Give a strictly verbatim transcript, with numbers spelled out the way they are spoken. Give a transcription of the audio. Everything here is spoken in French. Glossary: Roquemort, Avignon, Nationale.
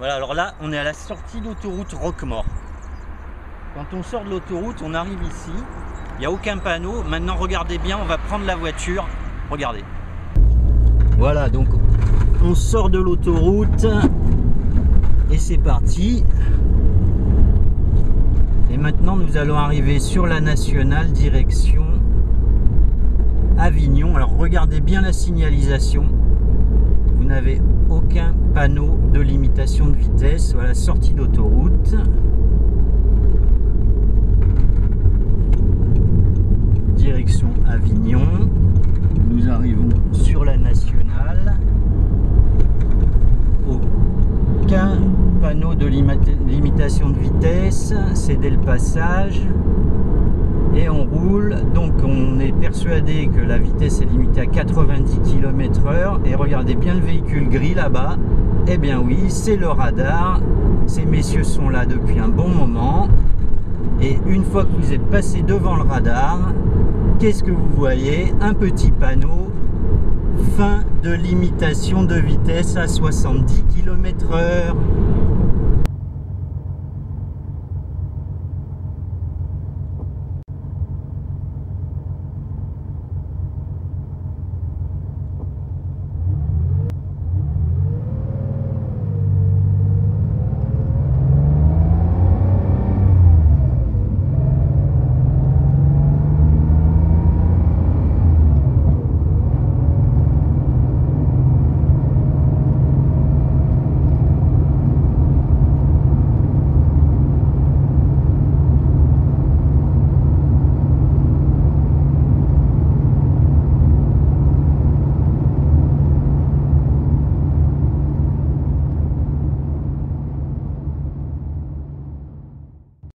Voilà, alors là, on est à la sortie de l'autoroute Roquemort. Quand on sort de l'autoroute, on arrive ici. Il n'y a aucun panneau. Maintenant, regardez bien, on va prendre la voiture. Regardez. Voilà, donc on sort de l'autoroute. Et c'est parti. Et maintenant, nous allons arriver sur la Nationale, direction Avignon. Alors, regardez bien la signalisation. Vous n'avez aucun panneau de limitation de vitesse. Voilà, sortie d'autoroute. Direction Avignon. Nous arrivons sur la Nationale. Aucun panneau de limitation de vitesse. C'est dès le passage. Et on roule. Donc on est persuadé que la vitesse est limitée à quatre-vingt-dix kilomètres heure. Et regardez bien le véhicule gris là-bas. Eh bien oui, c'est le radar. Ces messieurs sont là depuis un bon moment. Et une fois que vous êtes passé devant le radar, qu'est-ce que vous voyez? Un petit panneau, fin de limitation de vitesse à soixante-dix kilomètres heure.